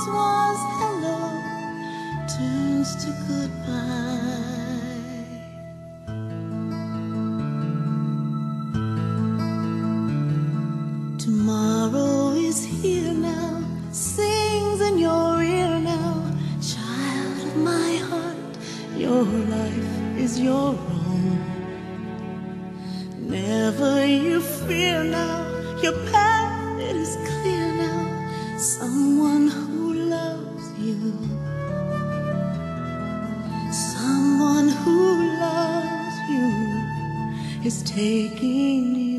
once was hello turns to goodbye. Tomorrow is here now, sings in your ear now, child of my heart, your life is your own. Never you fear now, your path it is clear now, someone who loves you, someone who loves you is taking you.